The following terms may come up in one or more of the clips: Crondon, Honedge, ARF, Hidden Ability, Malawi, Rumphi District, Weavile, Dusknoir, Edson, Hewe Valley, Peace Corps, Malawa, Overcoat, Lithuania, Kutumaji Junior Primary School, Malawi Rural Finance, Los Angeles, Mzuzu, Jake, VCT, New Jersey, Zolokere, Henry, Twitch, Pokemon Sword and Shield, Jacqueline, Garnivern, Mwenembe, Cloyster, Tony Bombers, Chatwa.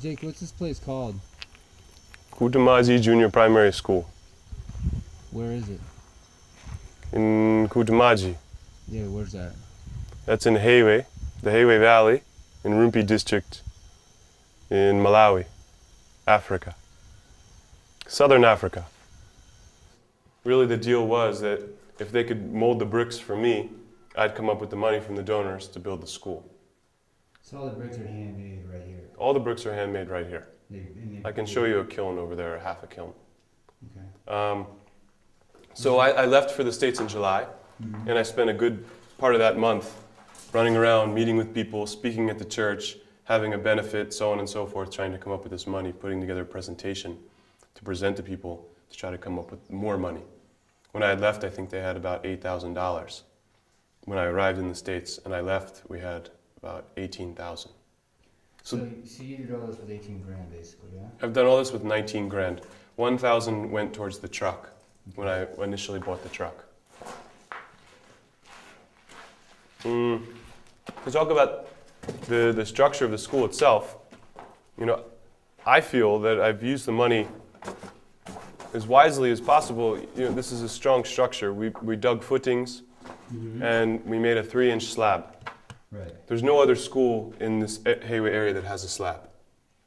Jake, what's this place called? Kutumaji Junior Primary School. Where is it? In Kutumaji. Yeah, where's that? That's in Hewe, the Hewe Valley, in Rumphi District, in Malawi, Africa. Southern Africa. Really the deal was that if they could mold the bricks for me, I'd come up with the money from the donors to build the school. So all the bricks are handmade right here? All the bricks are handmade right here. I can show you a kiln over there, half a kiln. Okay. So I left for the States in July, and I spent a good part of that month running around, meeting with people, speaking at the church, having a benefit, so on and so forth, trying to come up with this money, putting together a presentation to present to people to try to come up with more money. When I had left, I think they had about $8,000. When I arrived in the States and I left, we had about 18,000. So you did all this with 18 grand, basically, yeah? I've done all this with 19 grand. 1,000 went towards the truck when I initially bought the truck. To talk about the structure of the school itself, you know, I feel that I've used the money as wisely as possible. You know, this is a strong structure. We dug footings, and we made a 3-inch slab. Right. There's no other school in this Hewe area that has a slab,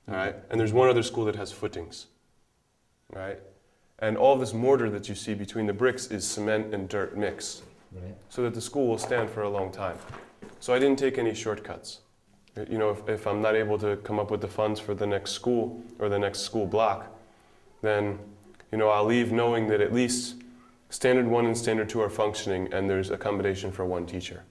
all right? And there's one other school that has footings, right? And all this mortar that you see between the bricks is cement and dirt mixed, right, so that the school will stand for a long time. So I didn't take any shortcuts. You know, if I'm not able to come up with the funds for the next school or the next school block, then, you know, I'll leave knowing that at least Standard 1 and Standard 2 are functioning and there's accommodation for one teacher.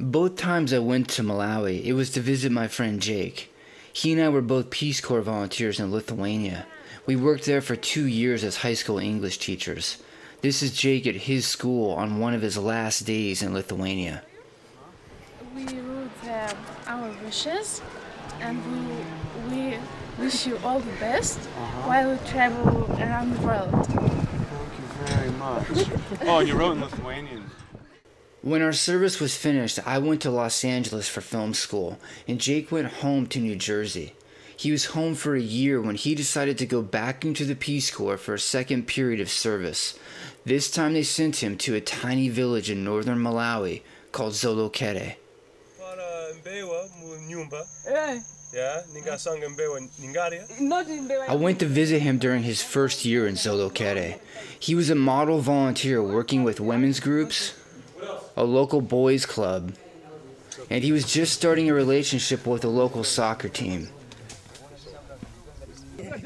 Both times I went to Malawi, it was to visit my friend Jake. He and I were both Peace Corps volunteers in Lithuania. We worked there for 2 years as high school English teachers. This is Jake at his school on one of his last days in Lithuania. We wrote our wishes, and we wish you all the best while we travel around the world. Thank you very much. Oh, you wrote in Lithuanian. When our service was finished, I went to Los Angeles for film school, and Jake went home to New Jersey. He was home for a year when he decided to go back into the Peace Corps for a second period of service. This time they sent him to a tiny village in northern Malawi called Zolokere. I went to visit him during his first year in Zolokere. He was a model volunteer working with women's groups, a local boys club, and he was just starting a relationship with a local soccer team.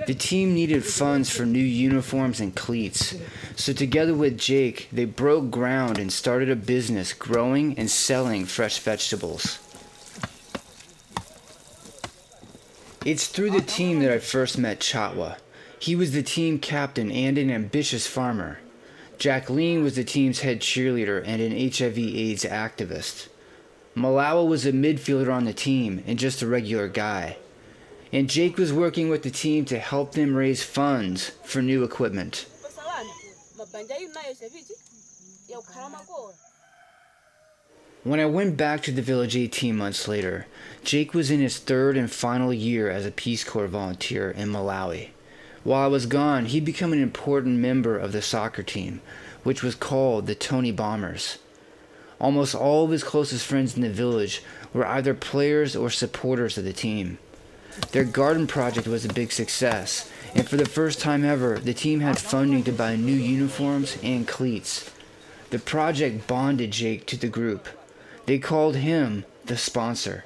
The team needed funds for new uniforms and cleats, so together with Jake, they broke ground and started a business growing and selling fresh vegetables. It's through the team that I first met Chatwa. He was the team captain and an ambitious farmer. Jacqueline was the team's head cheerleader and an HIV/AIDS activist. Malawa was a midfielder on the team and just a regular guy. And Jake was working with the team to help them raise funds for new equipment. When I went back to the village 18 months later, Jake was in his third and final year as a Peace Corps volunteer in Malawi. While I was gone, he'd become an important member of the soccer team, which was called the Tony Bombers. Almost all of his closest friends in the village were either players or supporters of the team. Their garden project was a big success, and for the first time ever, the team had funding to buy new uniforms and cleats. The project bonded Jake to the group. They called him the sponsor.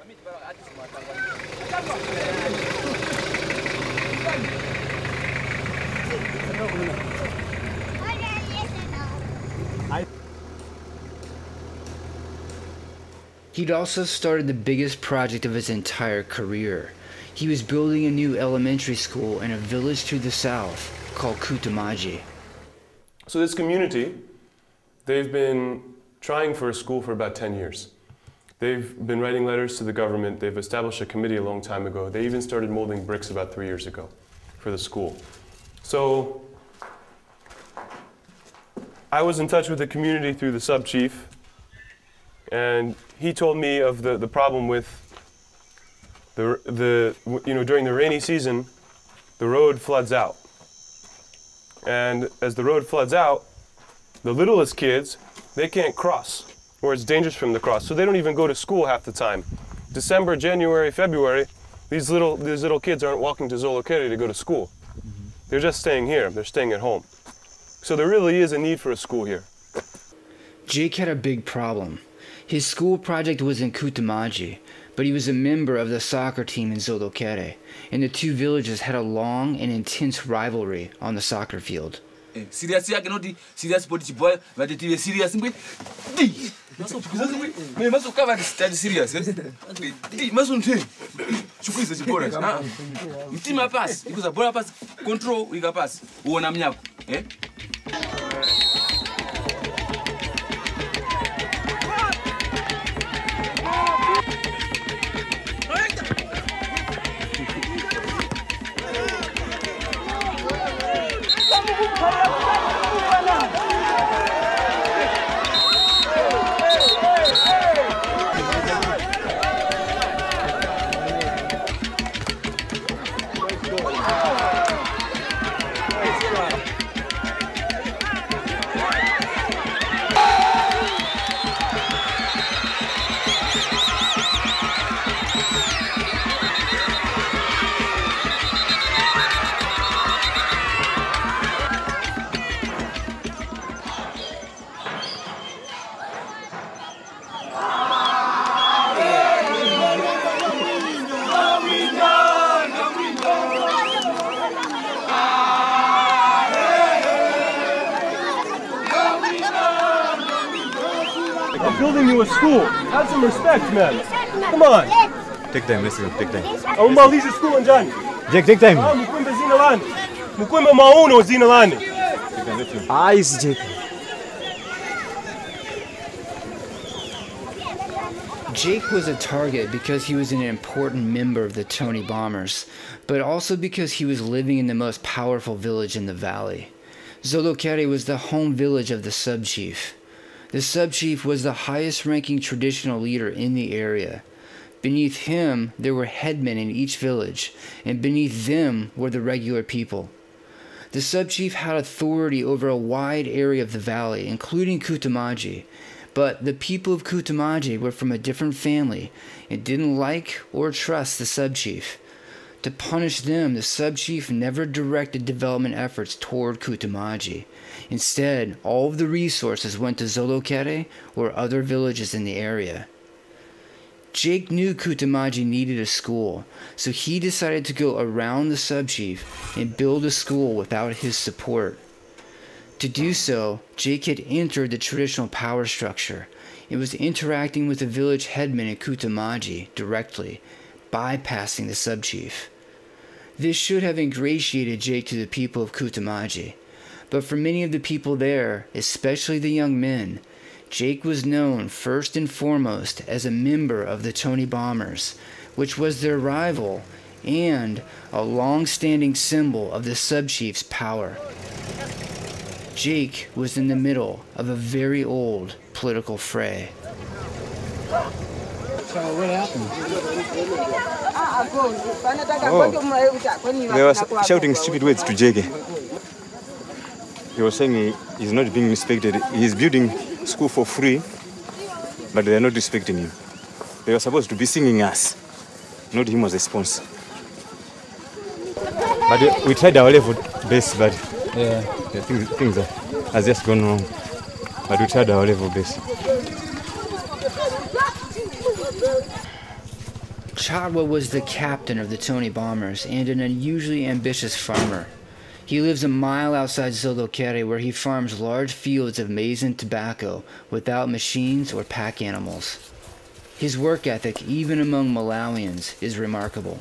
He'd also started the biggest project of his entire career. He was building a new elementary school in a village to the south called Kutumaji. So this community, they've been trying for a school for about 10 years. They've been writing letters to the government. They've established a committee a long time ago. They even started molding bricks about 3 years ago for the school. So I was in touch with the community through the sub chief, and he told me of the problem with during the rainy season, the road floods out. And as the road floods out, the littlest kids, they can't cross, or it's dangerous for them to cross. So they don't even go to school half the time. December, January, February, these little kids aren't walking to Zolokere to go to school. They're just staying here. They're staying at home. So there really is a need for a school here. Jake had a big problem. His school project was in Kutumaji, but he was a member of the soccer team in Zolokere, and the two villages had a long and intense rivalry on the soccer field. Seriously, I cannot serious politics boy, but it is serious. Man. Come on. Take time, listen, take time. Umalize school and John. Jake, take time. Mukwembe zinalani. Mukwembe mauno zinalani. Ah, is Jake. Jake was a target because he was an important member of the Tony Bombers, but also because he was living in the most powerful village in the valley. Zolokere was the home village of the sub-chief. The sub-chief was the highest-ranking traditional leader in the area. Beneath him, there were headmen in each village, and beneath them were the regular people. The sub-chief had authority over a wide area of the valley, including Kutumaji, but the people of Kutumaji were from a different family and didn't like or trust the sub-chief. To punish them, the sub-chief never directed development efforts toward Kutumaji. Instead, all of the resources went to Zolokere or other villages in the area. Jake knew Kutumaji needed a school, so he decided to go around the sub-chief and build a school without his support. To do so, Jake had entered the traditional power structure and was interacting with the village headman in Kutumaji directly, bypassing the sub-chief. This should have ingratiated Jake to the people of Kutumaji. But for many of the people there, especially the young men, Jake was known first and foremost as a member of the Tony Bombers, which was their rival and a long-standing symbol of the sub-chief's power. Jake was in the middle of a very old political fray. So what happened? Oh. They were shouting stupid words to Jake. He was saying he's not being respected. He's building school for free, but they're not respecting him. They were supposed to be singing us, not him as a sponsor. But we tried our level best, but yeah. Things have just gone wrong. But we tried our level best. Chatwa was the captain of the Tony Bombers and an unusually ambitious farmer. He lives a mile outside Zolokere, where he farms large fields of maize and tobacco without machines or pack animals. His work ethic, even among Malawians, is remarkable.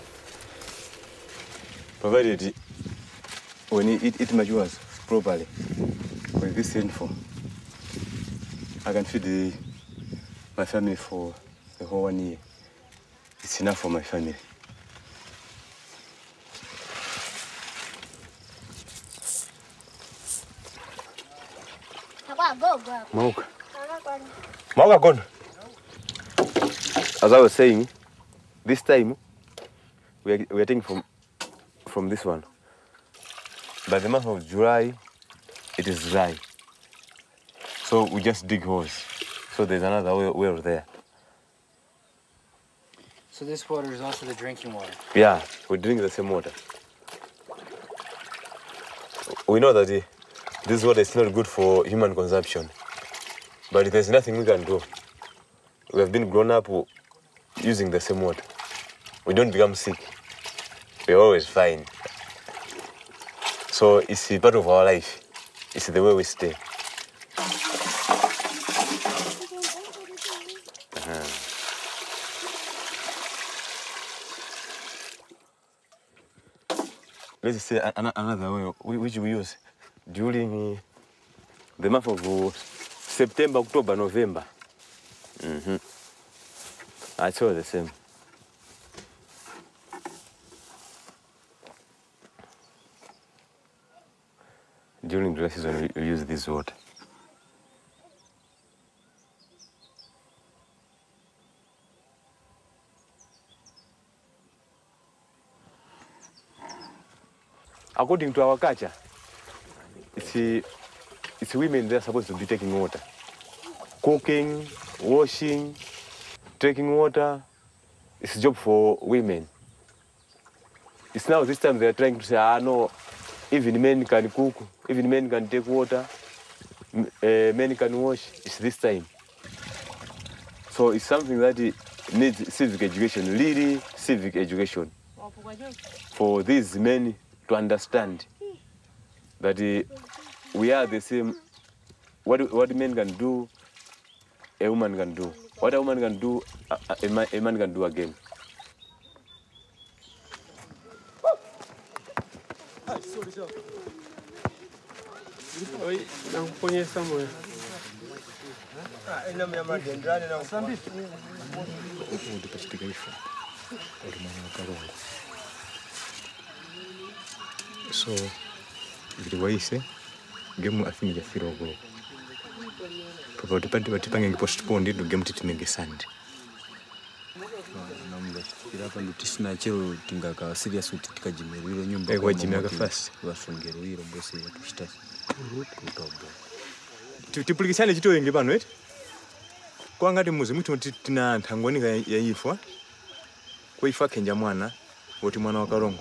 Provided when it matures properly, with this rainfall, I can feed my family for the whole 1 year. It's enough for my family. As I was saying, this time we are taking from this one. By the month of July, it is dry. So we just dig holes. So there's another well there. So this water is also the drinking water? Yeah, we drink the same water. We know that this water is not good for human consumption. But there's nothing we can do. We have been grown up using the same water. We don't become sick. We're always fine. So it's a part of our life. It's the way we stay. Let's say another way which we use during the month of September, October, November. I saw the same. During dry season, we use this water. According to our culture, it's women that are supposed to be taking water. Cooking, washing, taking water, it's a job for women. It's now this time they are trying to say, no, even men can cook, even men can take water, men can wash, it's this time. So it's something that needs civic education, really civic education, for these men to understand that we are the same. What men can do, a woman can do. What a woman can do, a man can do again. So, the way say, game I think the Papa dipati bati pange postpone do game titinenge sand. Nambo irapa ndutisina chero tingaka serious utikajimeriro nyumba. Ekwa jimeka fast bafungero iro bose yatushitaki. Kutobo. Tutiplikisane chito yenge bano eti. Kwangati muzi muti tina nthangonika ya yifwa. Kuifa kenja mwana oti mwana wa Karongo.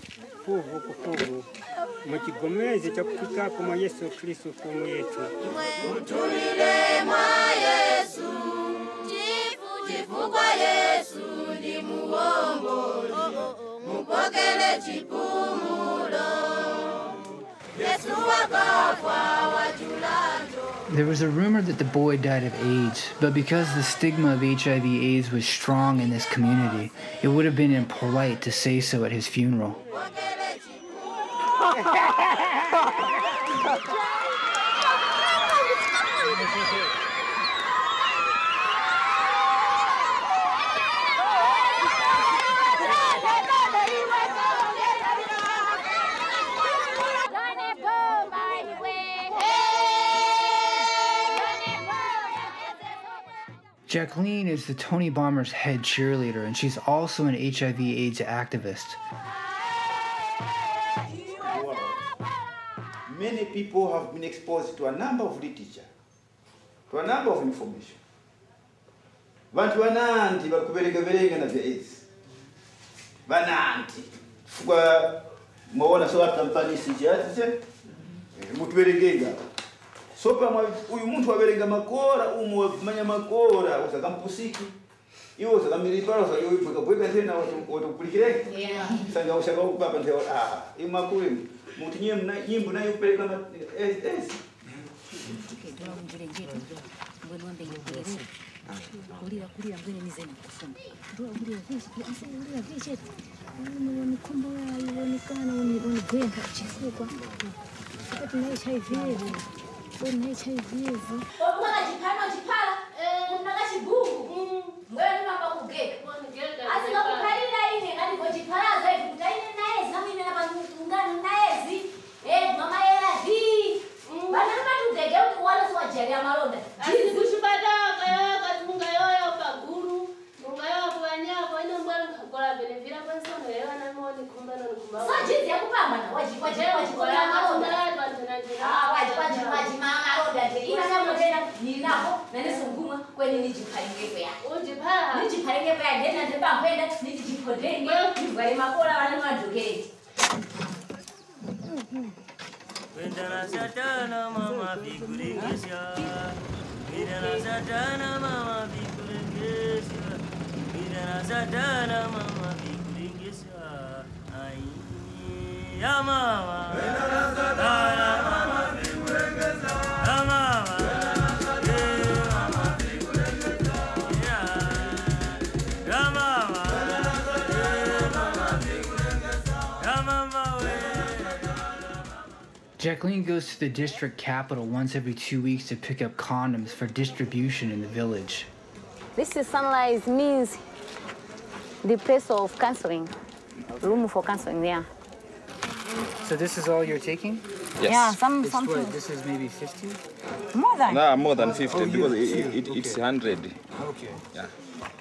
Yesu wakafa wajulando. There was a rumor that the boy died of AIDS, but because the stigma of HIV/AIDS was strong in this community, it would have been impolite to say so at his funeral. Jacqueline is the Tony Bombers head cheerleader, and she's also an HIV/AIDS activist. Many people have been exposed to a number of literature, to a number of information. Bananti bakubereka bereka na AIDS. Bananti. Kwa maona sawa tampani sijaje. Mutuberegega. Sopa uyu muntu aberega makora, umanya makora, usakampusiki. Iwo usakamilipara usayoyipa kweka tena watu kulikireke. Yeah. Sanga ushaka ukupapa ndio ah, imakuri. Jacqueline goes to the district capital once every 2 weeks to pick up condoms for distribution in the village. This is sunlight means the place of counseling, room for counseling, yeah. So this is all you're taking? Yes. Yeah, something. This is maybe 50? More than? No, more than 50, oh, because it's 100. Okay. Yeah.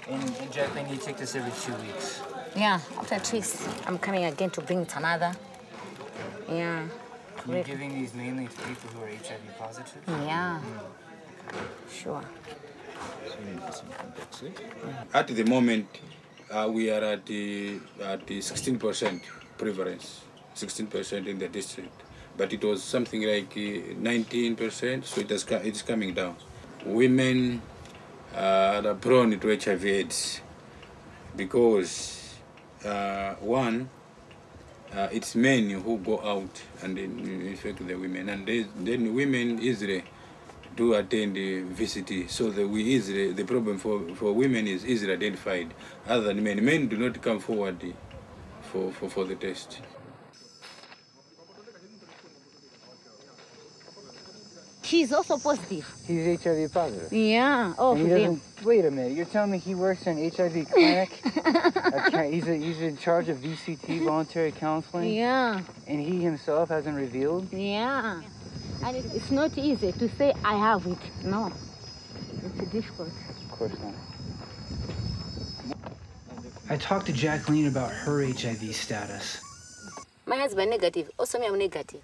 And Jacqueline, you take this every 2 weeks? Yeah, after 2 weeks, I'm coming again to bring it another. Yeah. You're giving these mainly to people who are HIV positive? Yeah. Sure. At the moment, we are at the 16% prevalence, 16% in the district. But it was something like 19%, so it's coming down. Women are prone to HIV/AIDS because, one, it's men who go out and infect the women, and then women easily do attend the VCT. So the problem for women is easily identified. Other than men, do not come forward for the test. He's also positive. He's HIV positive. Yeah. Oh, wait a minute. You're telling me he works in an HIV clinic? He's in charge of VCT, voluntary counseling? Yeah. And he himself hasn't revealed? Yeah. And it's not easy to say, I have it. No. It's difficult. Of course not. I talked to Jacqueline about her HIV status. My husband negative. Also me, I'm negative.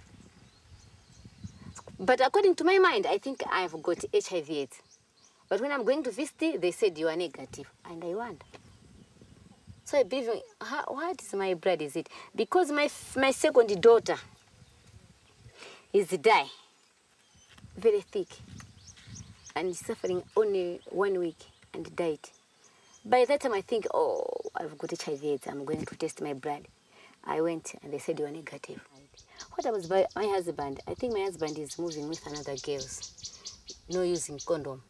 But according to my mind, I think I've got HIV/AIDS. But when I'm going to VCT, they said you are negative, and I wonder. So I believe, what is my blood? Is it because my second daughter is die, very thick, and suffering only 1 week and died. By that time, I think, oh, I've got HIV/AIDS. I'm going to test my blood. I went, and they said you are negative. What about my husband? I think my husband is moving with another girl. no using condom,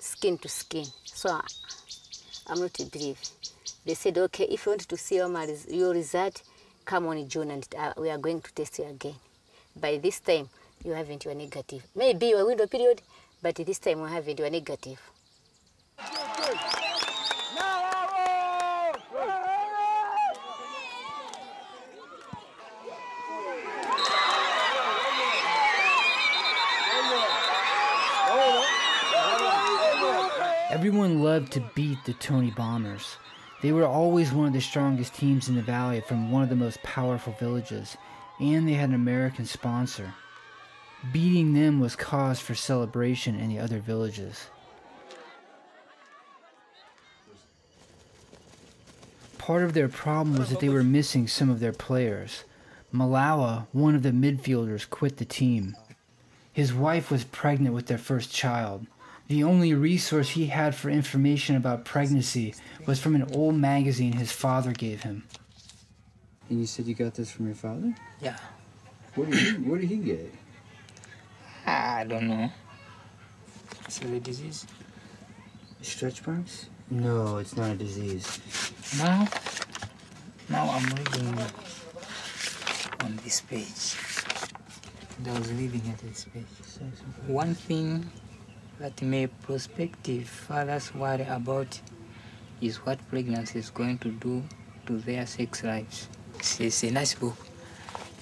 skin to skin. So I'm not brave. They said, okay, if you want to see your result, come on June and we are going to test you again. By this time, you haven't your negative. Maybe your window period, but this time we haven't your negative. Everyone loved to beat the Tony Bombers. They were always one of the strongest teams in the valley from one of the most powerful villages, and they had an American sponsor. Beating them was cause for celebration in the other villages. Part of their problem was that they were missing some of their players. Malawa, one of the midfielders, quit the team. His wife was pregnant with their first child. The only resource he had for information about pregnancy was from an old magazine his father gave him. And you said you got this from your father? Yeah. What did he get? I don't know. It's a disease. Stretch marks? No, it's not a disease. Now I'm reading on this page. And I was reading at this page. One thing that may prospective fathers worry about is what pregnancy is going to do to their sex lives. It's a nice book.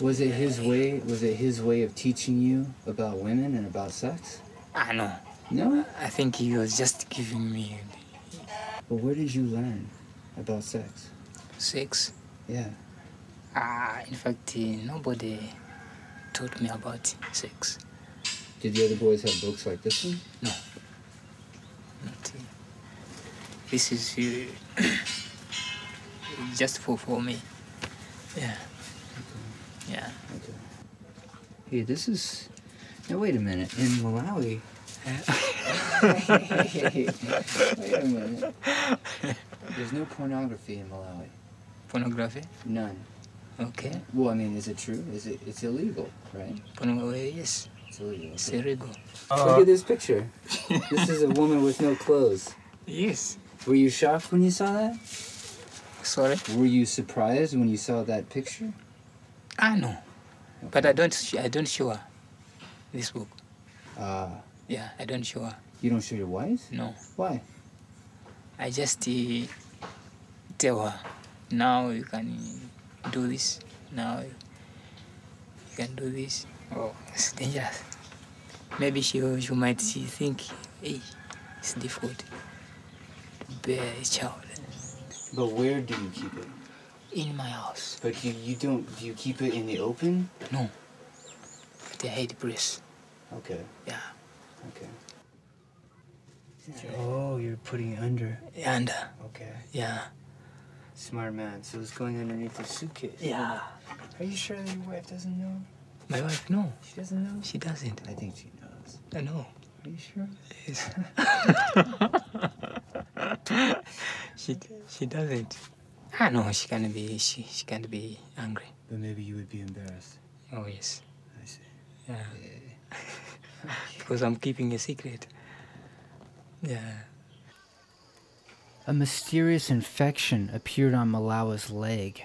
Was it his way of teaching you about women and about sex? I know. No? I think he was just giving me. But where did you learn about sex? Sex? Yeah. In fact, nobody taught me about sex. Did the other boys have books like this one? No. Not, this is just for me. Yeah. Okay. Yeah. Okay. Hey, this is... Now, wait a minute. In Malawi... Wait a minute. There's no pornography in Malawi. Pornography? None. Okay. Well, I mean, is it true? It's illegal, right? Pornography, yes. It's illegal. Look at this picture. This is a woman with no clothes. Yes. Were you shocked when you saw that? Sorry? Were you surprised when you saw that picture? I know. Okay. But I don't show her this book. Yeah, I don't show her. You don't show your wife? No. Why? I just tell her, now you can do this. Now you can do this. Oh, it's dangerous. Maybe she might think, hey, it's difficult to bear a child. But where do you keep it? In my house. But do you keep it in the open? No. At the head breast. Okay. Yeah. Okay. Oh, you're putting it under. Under. Okay. Yeah. Smart man. So it's going underneath the suitcase. Yeah. Are you sure that your wife doesn't know? My wife, no. She doesn't know? She doesn't. I think she knows. I know. Are you sure? Yes. she doesn't. I know she can't be angry. But maybe you would be embarrassed. Oh yes. I see. Yeah. Yeah. Because I'm keeping a secret. Yeah. A mysterious infection appeared on Malawa's leg.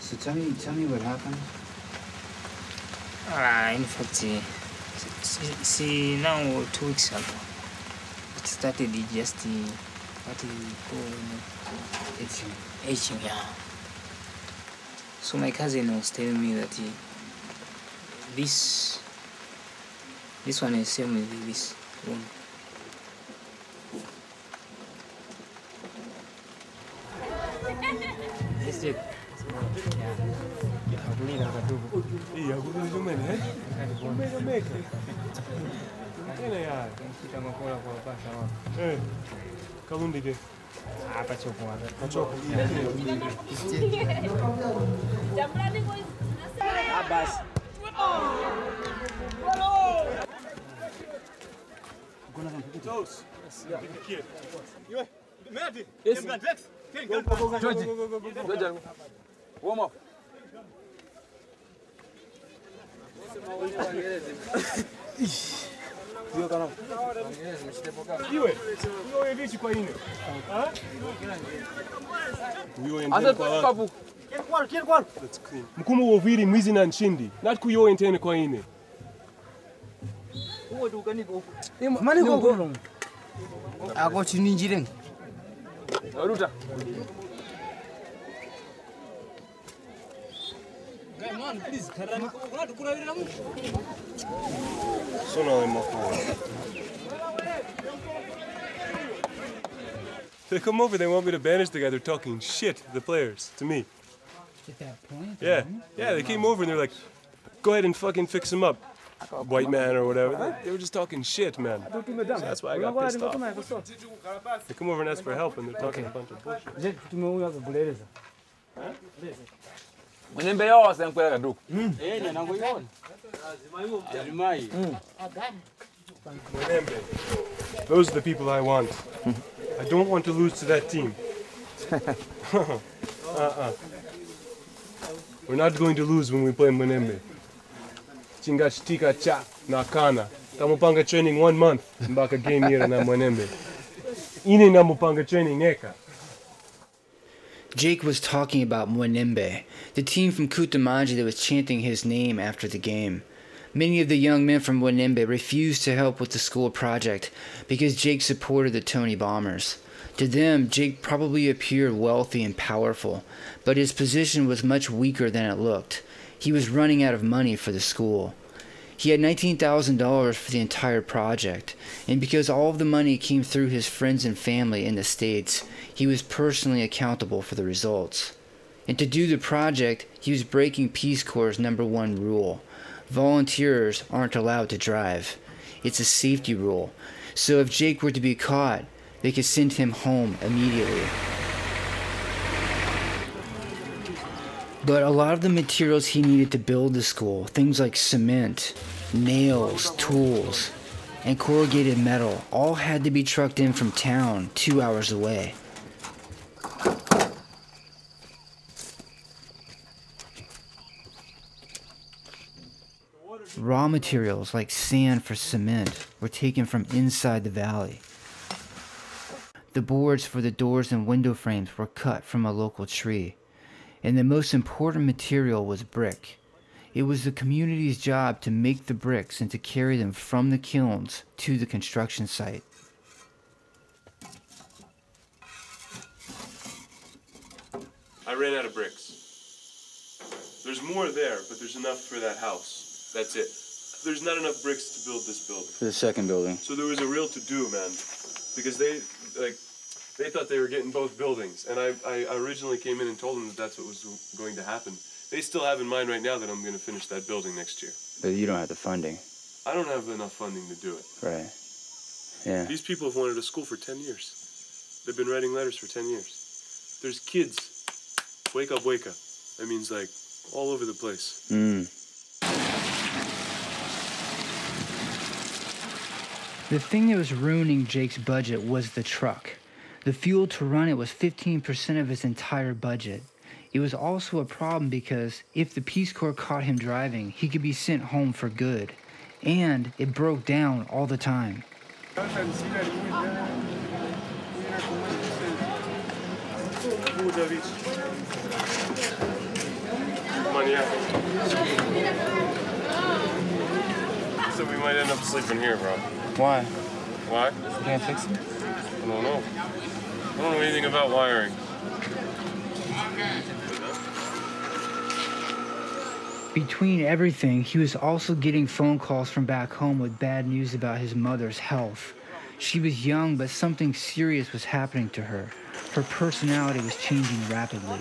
So tell me what happened. In fact, see, now 2 weeks ago, it started just what do you call itching, yeah. So my cousin was telling me that this one is same with this one. This is. Warm up. Mkumu woviri mwizi na nchindi natkuyo entene kwa ine. Mani go. I got you ninjiren. Ruta. Come on, please. So now I'm off. They come over, they want me to banish the guy. They're talking shit, the players, to me. At that point? Yeah. Yeah, they came over and they're like, go ahead and fucking fix him up. White man or whatever. They were just talking shit, man. So that's why I got pissed off. They come over and ask for help and they're talking a bunch of bullshit. Huh? Mwenembe yao asenkwela kaduku. Eh, na nangu yao. Azimai. Mwenembe. Those are the people I want. I don't want to lose to that team. We're not going to lose when we play Mwenembe. Chingashitika cha nakana. Tamupanga training 1 month. Mbaka game here na Mwenembe. Ine namupanga training eka. Jake was talking about Mwenembe, the team from Kutumaji that was chanting his name after the game. Many of the young men from Mwenembe refused to help with the school project because Jake supported the Tony Bombers. To them, Jake probably appeared wealthy and powerful, but his position was much weaker than it looked. He was running out of money for the school. He had $19,000 for the entire project, and because all of the money came through his friends and family in the States, he was personally accountable for the results. And to do the project, he was breaking Peace Corps' #1 rule. Volunteers aren't allowed to drive. It's a safety rule, so if Jake were to be caught, they could send him home immediately. But a lot of the materials he needed to build the school, things like cement, nails, tools, and corrugated metal, all had to be trucked in from town 2 hours away. Raw materials like sand for cement were taken from inside the valley. The boards for the doors and window frames were cut from a local tree. And the most important material was brick. It was the community's job to make the bricks and to carry them from the kilns to the construction site. I ran out of bricks. There's more there, but there's enough for that house. That's it. There's not enough bricks to build this building. For the second building. So there was a real to-do, man, because they thought they were getting both buildings, and I originally came in and told them that that's what was going to happen. They still have in mind right now that I'm going to finish that building next year. But you don't have the funding. I don't have enough funding to do it. Right. Yeah. These people have wanted a school for 10 years. They've been writing letters for 10 years. There's kids. Wake up, wake up. That means, like, all over the place. The thing that was ruining Jake's budget was the truck. The fuel to run it was 15% of his entire budget. It was also a problem because if the Peace Corps caught him driving, he could be sent home for good. And it broke down all the time. So we might end up sleeping here, bro. Why? Why? You can't fix it? I don't know. I don't know anything about wiring. Between everything, he was also getting phone calls from back home with bad news about his mother's health. She was young, but something serious was happening to her. Her personality was changing rapidly.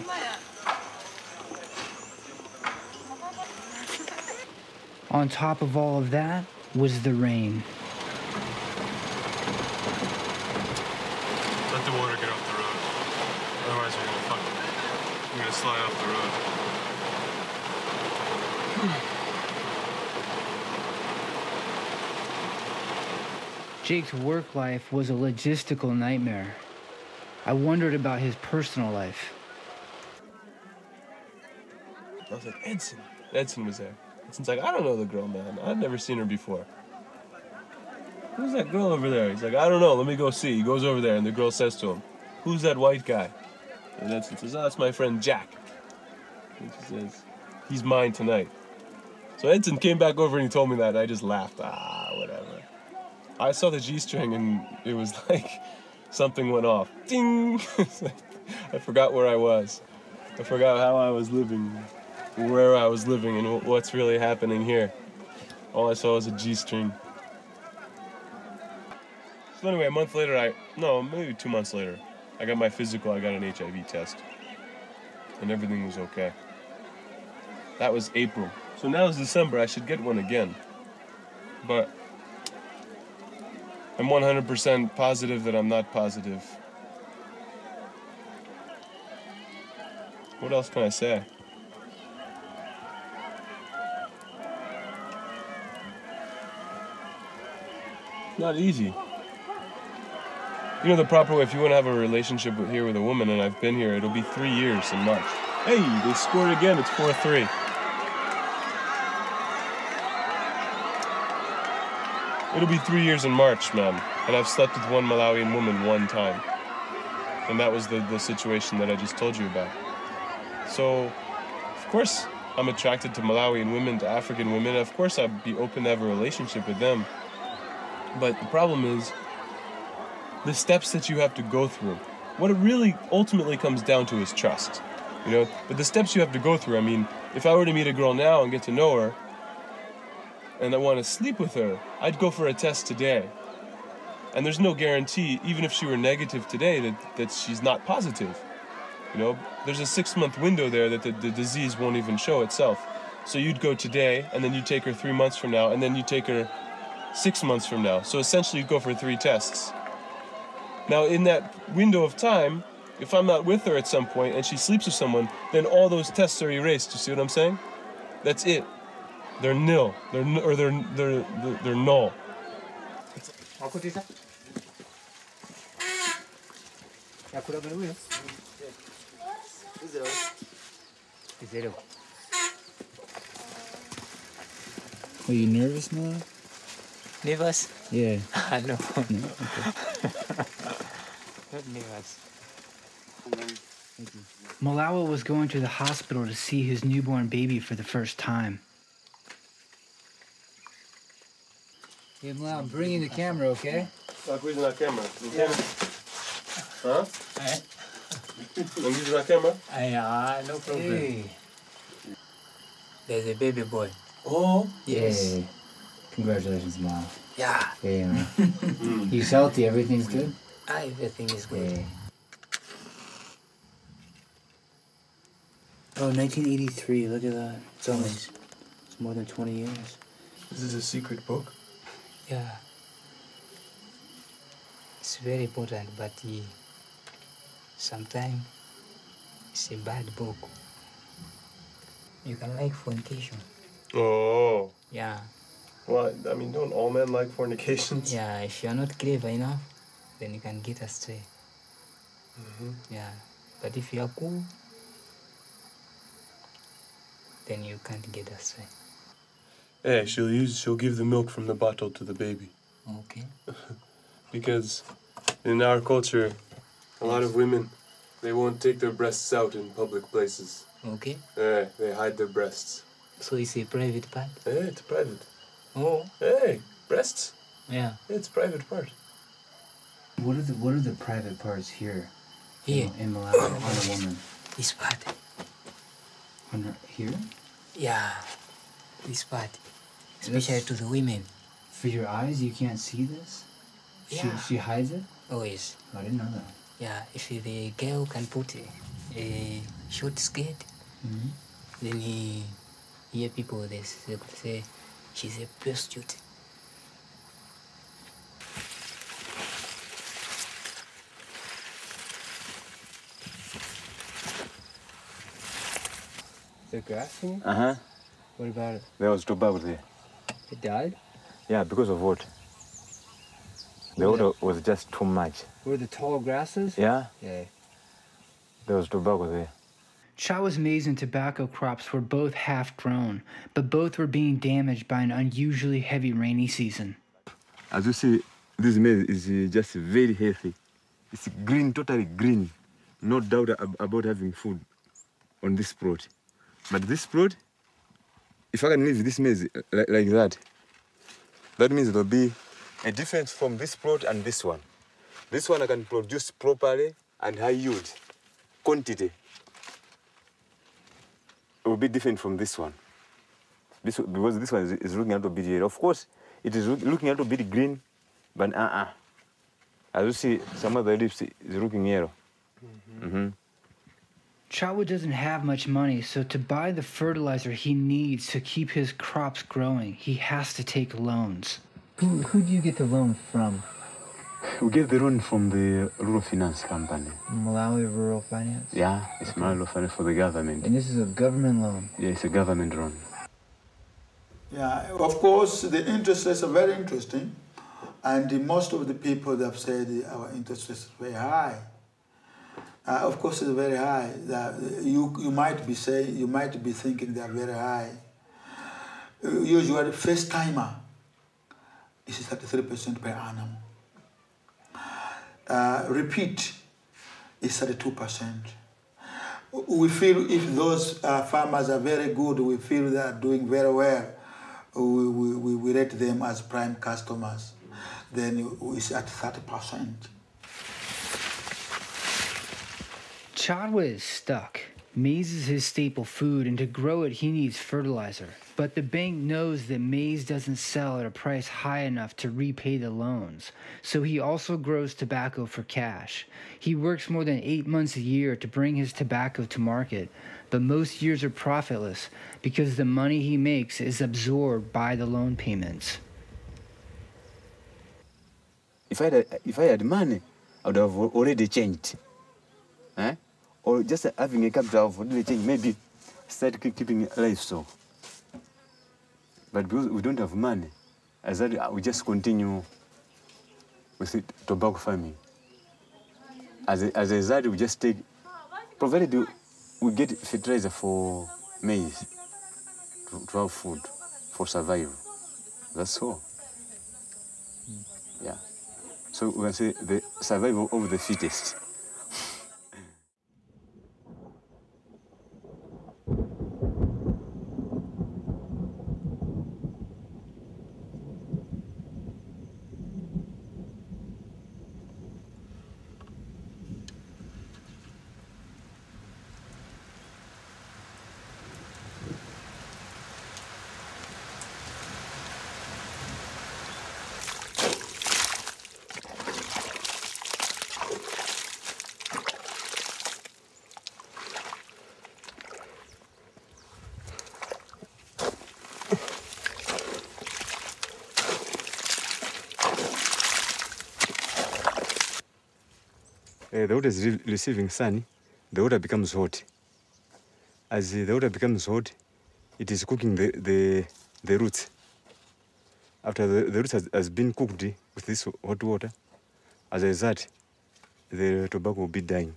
On top of all of that was the rain. The water get off the road. Otherwise, we're gonna fuck it. We're gonna slide off the road. Jake's work life was a logistical nightmare. I wondered about his personal life. I was like, Edson. Edson was there. Edson's like, I don't know the girl, man. I've never seen her before. Who's that girl over there? He's like, I don't know. Let me go see. He goes over there, and the girl says to him, who's that white guy? And Edson says, oh, that's my friend Jack. And she says, he's mine tonight. So Edson came back over and he told me that. I just laughed. Ah, whatever. I saw the G-string and it was like something went off. Ding! I forgot where I was. I forgot how I was living, where I was living, and what's really happening here. All I saw was a G-string. So anyway, a month later, maybe 2 months later, I got my physical, I got an HIV test. And everything was okay. That was April. So now it's December, I should get one again. But I'm 100% positive that I'm not positive. What else can I say? Not easy. You know the proper way, if you want to have a relationship here with a woman, and I've been here, it'll be 3 years in March. Hey, they scored again, it's 4-3. It'll be 3 years in March, man, and I've slept with one Malawian woman one time. And that was the situation that I just told you about. So, of course, I'm attracted to Malawian women, to African women. Of course, I'd be open to have a relationship with them. But the problem is the steps that you have to go through. What it really ultimately comes down to is trust, you know? But the steps you have to go through, I mean, if I were to meet a girl now and get to know her, and I want to sleep with her, I'd go for a test today. And there's no guarantee, even if she were negative today, that she's not positive. You know, there's a 6-month window there that the disease won't even show itself. So you'd go today, and then you take her 3 months from now, and then you take her 6 months from now. So essentially, you'd go for 3 tests. Now, in that window of time, if I'm not with her at some point, and she sleeps with someone, then all those tests are erased. You see what I'm saying? That's it. They're nil. They're null. Are you nervous, Mala? Nervous? Yeah. No. No? Okay. Not nervous. Malawa was going to the hospital to see his newborn baby for the first time. Hey, Malawa, I'm bringing the camera, okay? I'm using the camera. Yeah. Huh? Hey. I'm using the camera? Yeah, no problem. Hey. There's a baby boy. Oh? Yes. Hey. Congratulations, Malawa. Yeah. Yeah. He's healthy, everything's good? Everything is good. Hey. Oh, 1983, look at that. It's almost, it's more than 20 years. This is a secret book? Yeah, it's very important, but sometimes it's a bad book. You can like fornication. Oh. Yeah. Well, I mean, don't all men like fornications? Yeah, if you're not clever enough, then you can get astray. Mm-hmm. Yeah, but if you're cool, then you can't get astray. Yeah, she'll give the milk from the bottle to the baby. Okay. Because in our culture, a lot of women, they won't take their breasts out in public places. Okay. Yeah, they hide their breasts. So it's a private part? Yeah, it's private. Oh. Hey, breasts? Yeah. It's private part. What are the private parts here? Here. In Malawi, on a woman. This part. On her, here? Yeah. This part, especially to the women. For your eyes, you can't see this? Yeah. She hides it? Always. Oh, I didn't know that. Yeah, if the girl can put a short skirt, mm-hmm. Then he hear people, they say, she's a prostitute. The grass thing? Uh-huh. What about it? There was Toba over there. It died? Yeah, because of water. The water was just too much. Were the tall grasses? Yeah. Yeah. There was Toba over there. Chatwa's maize and tobacco crops were both half-grown, but both were being damaged by an unusually heavy rainy season. As you see, this maize is just very healthy. It's green, totally green. No doubt about having food on this plot. But this plot, if I can leave this maize like that, that means there'll be a difference from this plot and this one. This one I can produce properly and high yield quantity. It will be different from this one. This, because this one is looking a little bit yellow. Of course, it is looking a little bit green, but as you see, some other leaves is looking yellow. Chatwa doesn't have much money, so to buy the fertilizer he needs to keep his crops growing, he has to take loans. Who do you get the loan from? We get the loan from the Rural Finance Company. Malawi Rural Finance? Yeah, it's Malawi Rural Finance for the government. And this is a government loan? Yeah, it's a government loan. Yeah, of course, the interest rates are very interesting. And most of the people that have said our interest rates are very high. Of course, it's very high. You might be thinking they're very high. Usually, first timer is 33% per annum. Repeat is 32%. We feel if those farmers are very good, we feel they are doing very well. We rate them as prime customers. Then it's at 30%. Chatwa is stuck. Maize is his staple food, and to grow it, he needs fertilizer. But the bank knows that maize doesn't sell at a price high enough to repay the loans, so he also grows tobacco for cash. He works more than 8 months a year to bring his tobacco to market, but most years are profitless because the money he makes is absorbed by the loan payments. If I had money, I would have already changed. Eh? Or just having a capital for the change, maybe start keeping livestock. But because we don't have money, as that we just continue with it, tobacco farming. As a result, we just take, provided we get fertilizer for maize, to have food, for survival. That's all. Yeah. So we can say the survival of the fittest. The water is receiving sun, the water becomes hot. As the water becomes hot, it is cooking the roots. After the roots has been cooked with this hot water, as a result, the tobacco will be dying.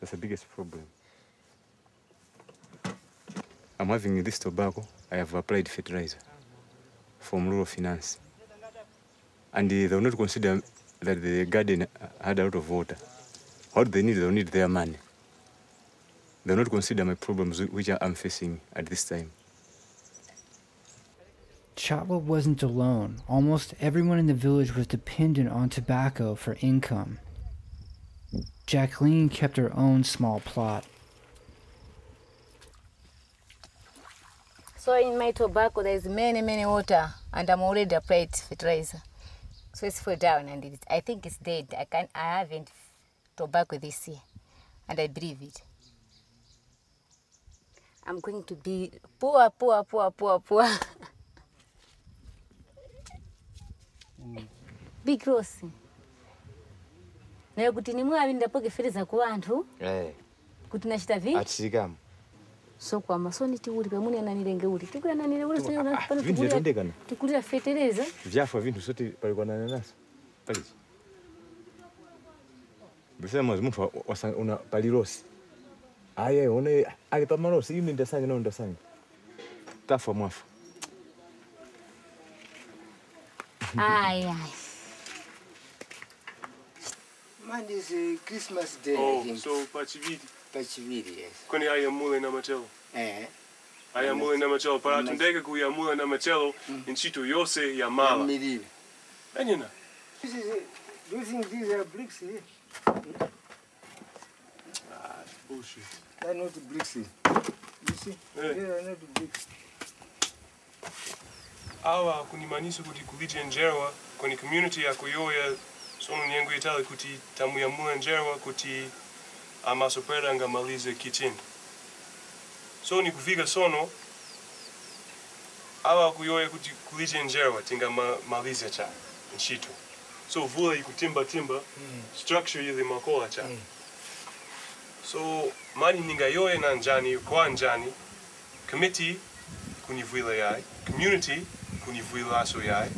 That's the biggest problem. I'm having this tobacco, I have applied fertilizer from Rural Finance. And they will not consider that the garden had out of water. What they need their money. They're not considering my problems which I'm facing at this time. Chatwa wasn't alone. Almost everyone in the village was dependent on tobacco for income. Jacqueline kept her own small plot. So in my tobacco, there's many water, and I'm already applied fertilizer. So it's full down, and I think it's dead. I haven't tobacco this year, and I believe it. I'm going to be poor. Big loss. Nayo kuti nimwe abinda pokeferiza ku anthu. Eh. Kuti nashita vi? Atikam. So kwa masoni tiuri pamuni ananirenge uri. Tikura nanire uri sina na pano tiuri. Tikura fetereza. Vyafa vintu sote pali kwa nananasi. Pali. Bese mazimu fa una pali loss. Aye, on est à l'état de malheur, c'est une des cinq, non, des cinq. T'as fait moi. Aïe, aïe. Monday is Christmas Day. Oh, so Pachividi. Pachividi, yes. Kone ayamule na machelo. Eh. Ayamule na machelo. Para tundeke kuyamule na machelo, inchito yose ya mala. Miliwe. Anyana. This is using these bricks here. Bullshit. They're not bricks. You see? Yeah. They are not bricks. Awa kunimaniso kuti kuvije njerwa kwenye community ya kuyoya somo nyengo itali kuti tamu ya mula njerwa kuti amasopera ngamalize kitchen. So ni kuviga sono awa kuyoya kuti kuvije njerwa tinga malize cha nchito. So vula ikutimba timba structure yili makola cha. So mani ninga yoye na njani kwa njani committee kunivuila yai community kunivuila so yai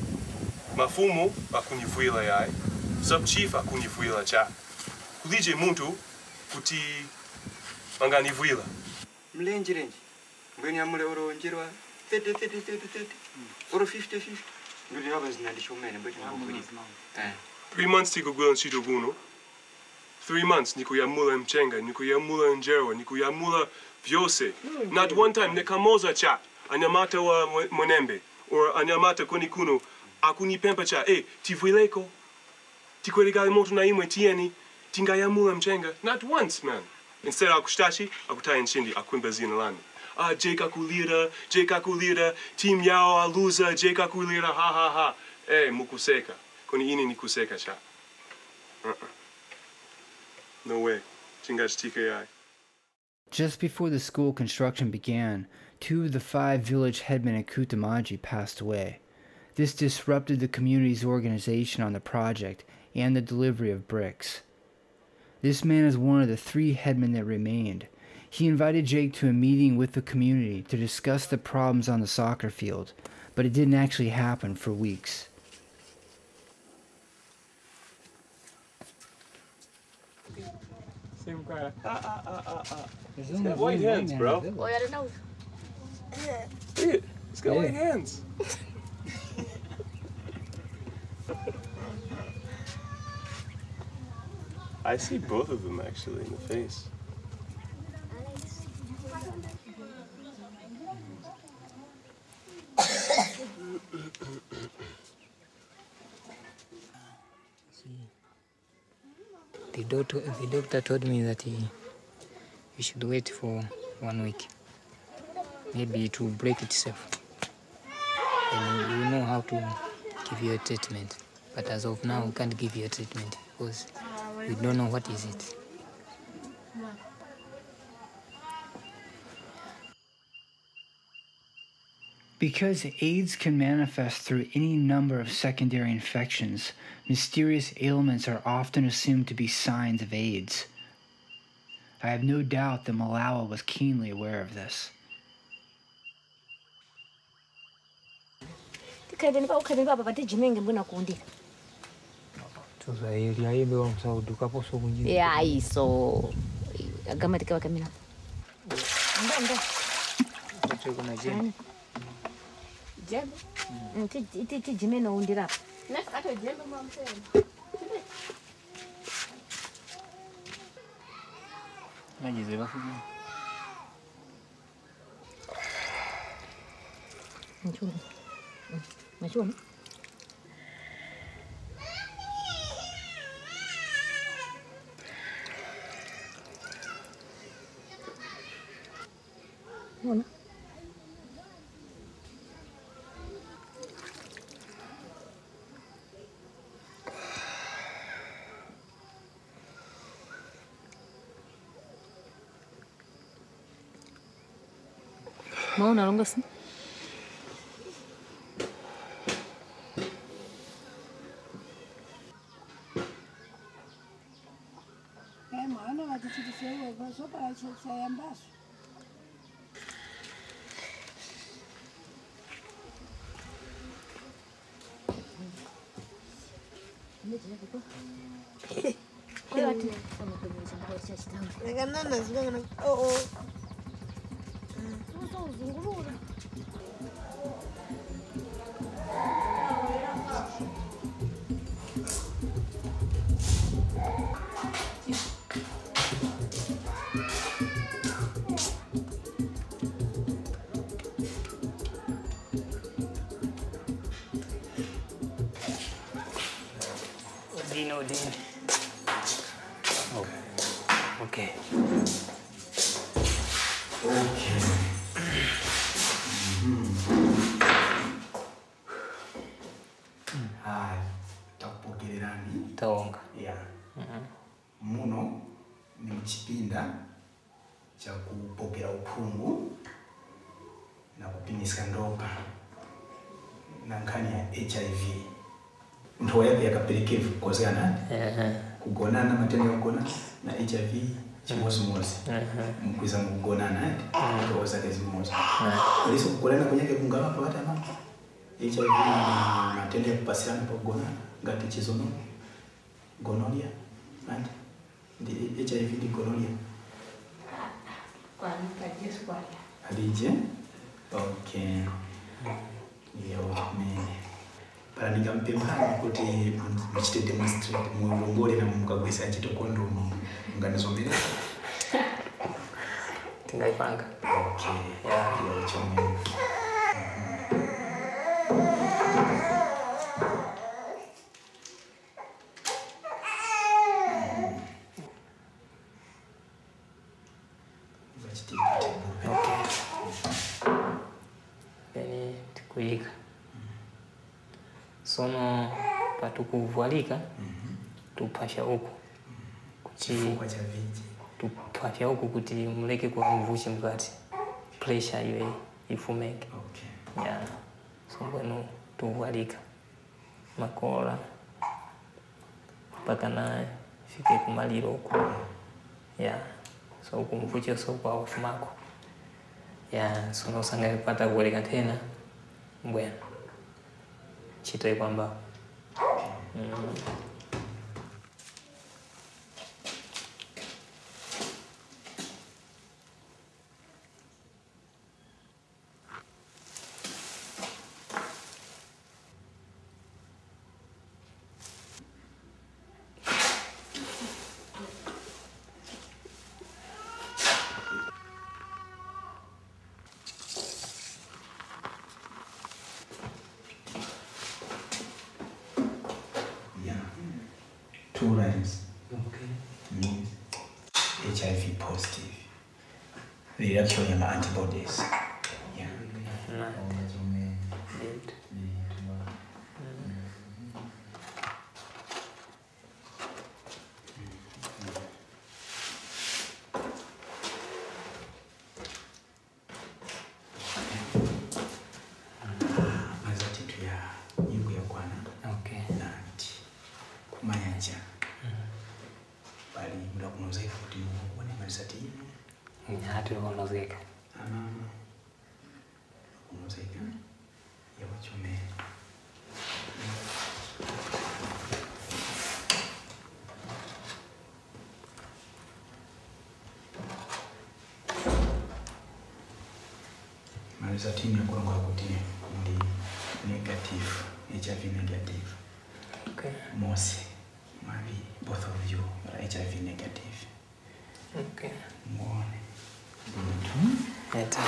mafumo akunivuila yai subchief akunivuila cha kulije muntu kuti manganivuila mlenji lenji ngenya mule oro njirwa 30 oro 50 ngeli habazi na ndishomene bwetu ngubuli 3 months tikugula nchito guno 3 months, nikuyamula mchenga, nikuyamula njerwa, nikuyamula vyose. Not one time, nekamoza cha, anyamata wa Mwenembe, or anyamata konikuno, akunipempa cha, eh, tivwileko, tikweregali motu na imwe tieni, tingayamula mchenga. Not once, man. Instead, akustashi, akutaya nchindi, akuimbazi inalani. Ah, Jake akulira, team yao aluza, Jake akulira, ha ha ha. Eh, mukuseka. Koni ini nikuseka cha. No way. Just before the school construction began, 2 of the 5 village headmen at Kutumaji passed away. This disrupted the community's organization on the project and the delivery of bricks. This man is one of the 3 headmen that remained. He invited Jake to a meeting with the community to discuss the problems on the soccer field, but it didn't actually happen for weeks. Same guy. He's got white hands, bro. Boy, I don't know. Dude, he's got white hands. I see both of them actually in the face. The doctor told me that we should wait for 1 week. Maybe it will break itself. And we know how to give you a treatment. But as of now, we can't give you a treatment because we don't know what is it. Because AIDS can manifest through any number of secondary infections, mysterious ailments are often assumed to be signs of AIDS. I have no doubt that Malawa was keenly aware of this. Yeah, so Jeb, it's Jimena on the wrap. Next, I told Jeb, Mom said. Many is ever for me. My son. One. Mauna longas. É mano, a gente disse eu vou só para sair embaixo. Não tinha que pôr. Eu acho que não tem mais. HIV ndoa yake yakapelekeva kozi ana kugonana matendo yakona na HIV chimosimosi mkwiza mugonana ati ndoa zake zimosi aliso kukolana kunyake kungala kwa hata mama HIV matendo yakupasirana kwa kugonana ngati chizono gonorrhea and the HIV ndi gonorrhea kwa nika Yesu kwa alije okay yo amen para ndikampemphana kuti muchite demonstrate muongole na mukagwisa achite kondomu nganizomera tingaipanga okay yeah chome sono patukuvalika tupasha huko kuti tupasha huko kuti mleke kwa mvushi mkati pressure iwe ifumeke okay yeah so bueno tuvalika makola mpaka na fike kumaliro huko yeah so kumvuche so kwa ofumako yeah sono sanga pata kueleka tena mbwena chito kwamba antibodies. Yeah. Okay. Zatini kwa kutia ni negative HIV negative okay mose mami both of you are HIV negative okay one two eta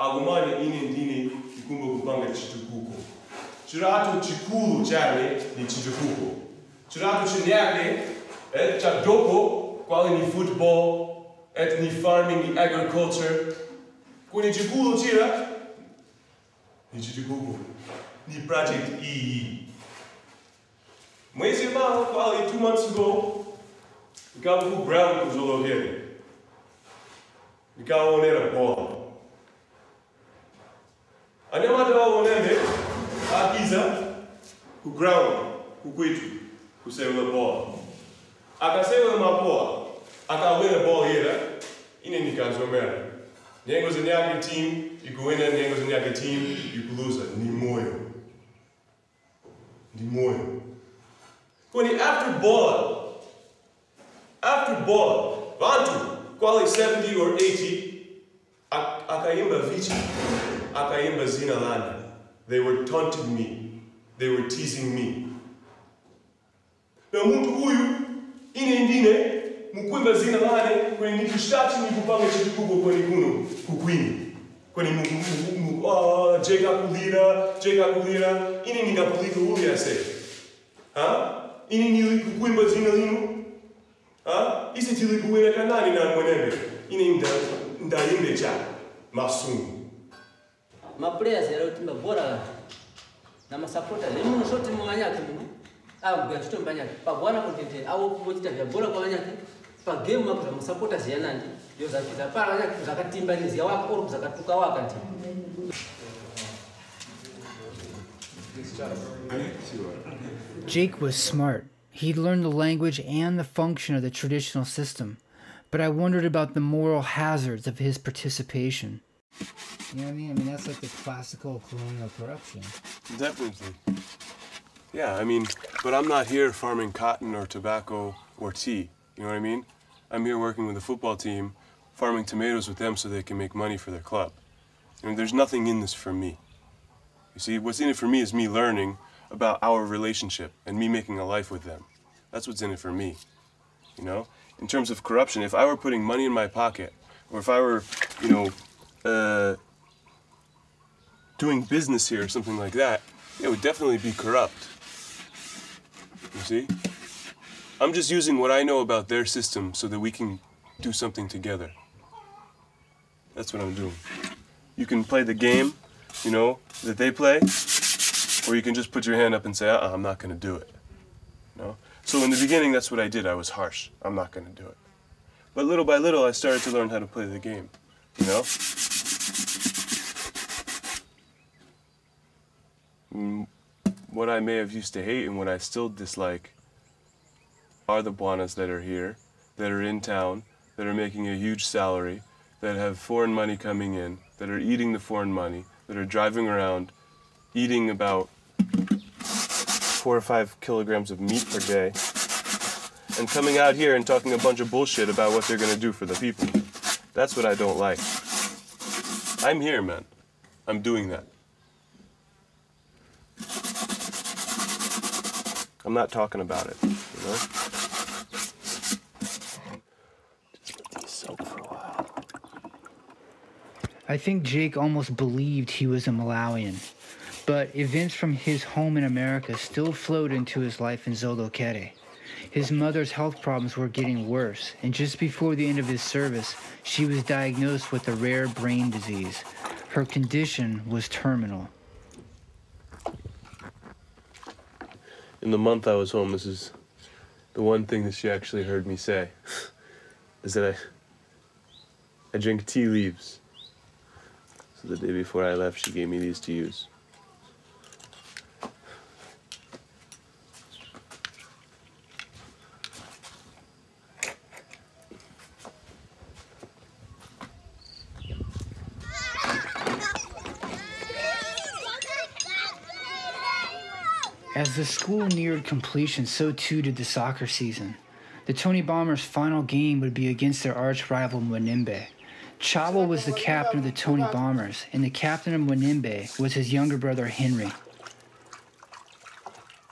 agumane ine ndine ikumba kupanga chitukuko chirato chikulu chane ni chitukuko chirato chinyane chadoko kwale ni football et ni farming ni agriculture kuni chikulu chira ni chitukuko ni project ii. Mwezi mbao kwale 2 months ago nikawa ku ground ku Zolokere nikawa onera bola. Anyamata wa Mwenembe, akiza, kugrawa, kukwitu, kusewa bola. Akasewa mabola, akawina bola hira, ine nikanzomera. Nyengo zinyake team, ikuwina nyengo zinyake team, ikulusa, ni moyo. Ni moyo. Kuni after bola, bantu, kwali 70 or 80, akaimba vichi. Akaimba zina lana. They were taunting me. They were teasing me. Na mtu huyu ine ndine mkuimba zina lana kwenye nikishtachi nikupanga chitukuko kwenye kuno kukwini. Kwenye Jake akulira, Jake akulira. Ine nikapulika huli ya se. Ha? Ine nilikuimba zina linu. Ha? Isi tilikuwena kanani na Mwenembe. Ine ndaimbe cha masumu. Ma prayers era utima bora na ma supporta lemu shote mwanya kuni abu ya shote mwanya pa bwana kontente au kubotita ya bora kwa nyaki pa game ma kwa supporta zia nandi yo zakita para nyaki zakatimba ni zia wako or zakatuka wakati Jake was smart. He'd learned the language and the function of the traditional system, but I wondered about the moral hazards of his participation. You know what I mean? I mean, that's like the classical colonial corruption. Definitely. Yeah, I mean, but I'm not here farming cotton or tobacco or tea. You know what I mean? I'm here working with a football team, farming tomatoes with them so they can make money for their club. I mean, there's nothing in this for me. You see, what's in it for me is me learning about our relationship and me making a life with them. That's what's in it for me, you know? In terms of corruption, if I were putting money in my pocket, or if I were, you know, doing business here or something like that, it would definitely be corrupt. You see? I'm just using what I know about their system so that we can do something together. That's what I'm doing. You can play the game, you know, that they play, or you can just put your hand up and say, uh-uh, I'm not gonna do it. You know? So in the beginning, that's what I did. I was harsh. I'm not gonna do it. But little by little, I started to learn how to play the game, you know? What I may have used to hate and what I still dislike are the Bwanas that are here, that are in town, that are making a huge salary, that have foreign money coming in, that are eating the foreign money, that are driving around, eating about 4 or 5 kilograms of meat per day, and coming out here and talking a bunch of bullshit about what they're gonna do for the people. That's what I don't like. I'm here, man. I'm doing that. I'm not talking about it, you know? Just let these soak for a while. I think Jake almost believed he was a Malawian, but events from his home in America still flowed into his life in Zolokere. His mother's health problems were getting worse, and just before the end of his service, she was diagnosed with a rare brain disease. Her condition was terminal. In the month I was home, this is the one thing that she actually heard me say, is that I drink tea leaves. So the day before I left, she gave me these to use. As the school neared completion, so too did the soccer season. The Tony Bombers' final game would be against their arch-rival Mwenembe. Chatwa was the captain of the Tony Bombers, and the captain of Mwenembe was his younger brother, Henry.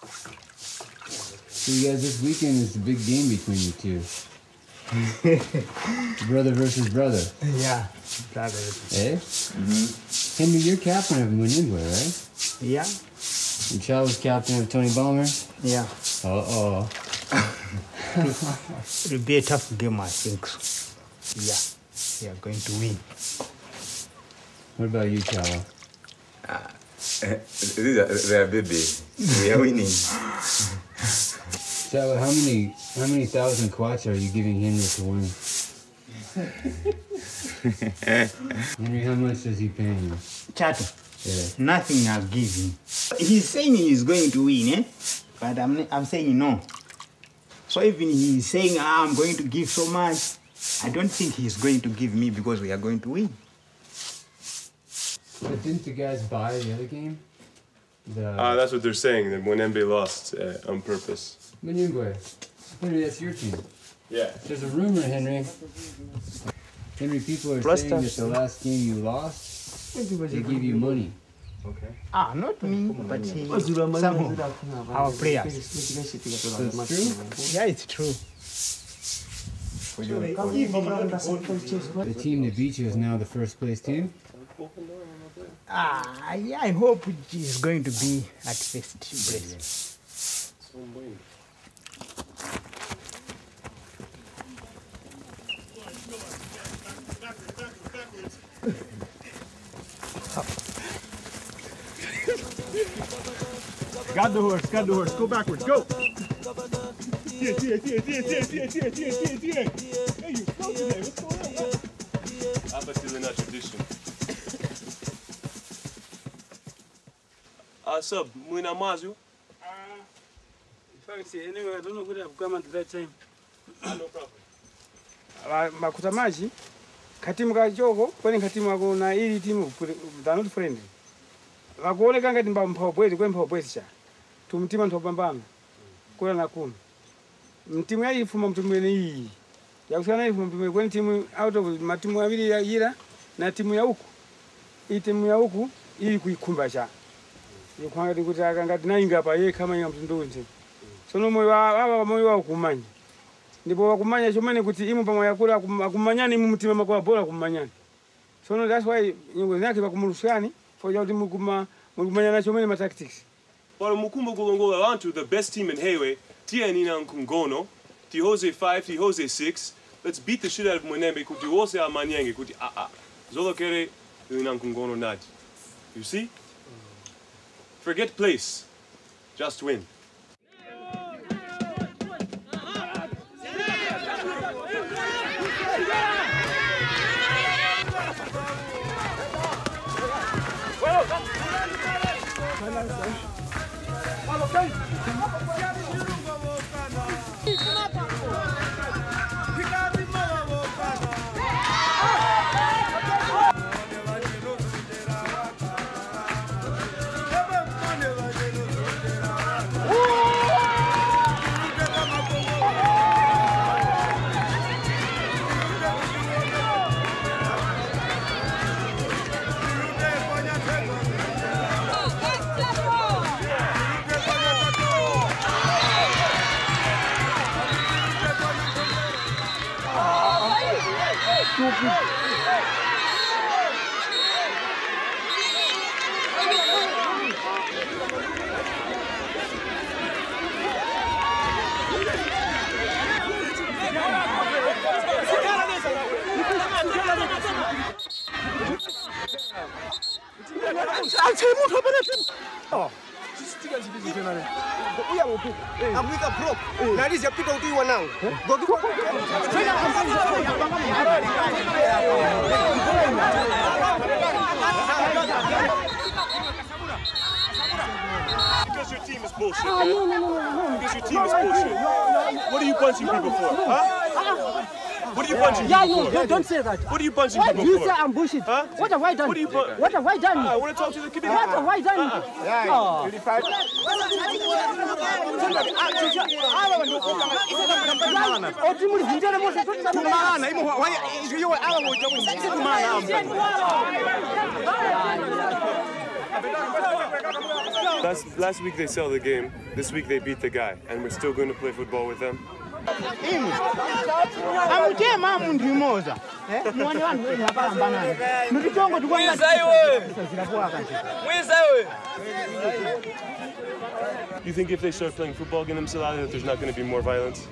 So you guys, this weekend is the big game between you two. Brother versus brother. Yeah. Drivers. Eh? Mm-hmm. Henry, you're captain of Mwenembe, right? Yeah. And Chad was captain of Tony Bombers? Yeah. Uh-oh. It'll be a tough game, I think. Yeah. We are going to win. What about you, Chad? They are baby. We are winning. So how many thousand quats are you giving Henry to win? Henry, how much does he pay you? Chato. Yeah. Nothing I'll give him. He's saying he's going to win, eh? But I'm saying no. So even he's saying I'm going to give so much, I don't think he's going to give me because we are going to win. But didn't the guys buy the other game? That's what they're saying, that Mwenembe lost on purpose. Mwenembe, Henry, that's your team. Yeah. There's a rumor, Henry. Henry, people are saying that the last game you lost, they give you money. Okay. Ah, not me, but someone, our players. It's true? Yeah, it's true. The team that beat you is now the first place team? Yeah, I hope it is going to be at first place. Got the horse, go backwards, go! Yeah. Hey, you're slow today, what's going on? How about you in our tradition? Sub, Mwina Mazu? Fancy, anyway, I don't know who I've come at that time. No problem. Makutamaji? Katimu ka Jogo, when Katimu go na iri timu, they're not friendly. Vagone kanga timba mpobwezi, kwe mpobwezi cha. Tumtima ntopambanga. Kula na kumi. Mtimu ya ifuma mtumwene hii. Ya kusana ifuma mtumwene kwenye timu out of matimu ya vili ya ira na timu ya uku. Hii timu ya uku, hii kuikumba cha. Yukwanga dikuta kangati na inga pa ye kama inga mtundu nse. Sono mwe wa kumanya. Ndipo wa kumanya chumene kuti imu pa mwa yakula akumanyani imu mtima makula bola akumanyani. Sono that's why nyungu zaki wa kumulushani. For your Mukuma, Mukumana tactics. But Mukumbo Golongo around to the best team in Hewe, Tianina Kungono, Tihose 5, Tihose 6. Let's beat the shit out of Mwenembe, Kutihose Amanyang, Kuti Aa. Zolokere, Inan Kungono Nadi. You see? Forget place. Just win. Because your team is bullshit. Because your team is bullshit. What are you punching people for? Huh? What are you punching people for? Don't say that. What are you punching people for? Why do you say I'm bullshit? Huh? What have I done? What have I done? I want to talk to the committee. What have I done? Last week they sell the game, this week they beat the guy, and we're still going to play football with them. Mwani wanu hapa mbana. Mkichongo tukwanga. Mwizawe. You think if they start playing football again in Malawi that there's not going to be more violence?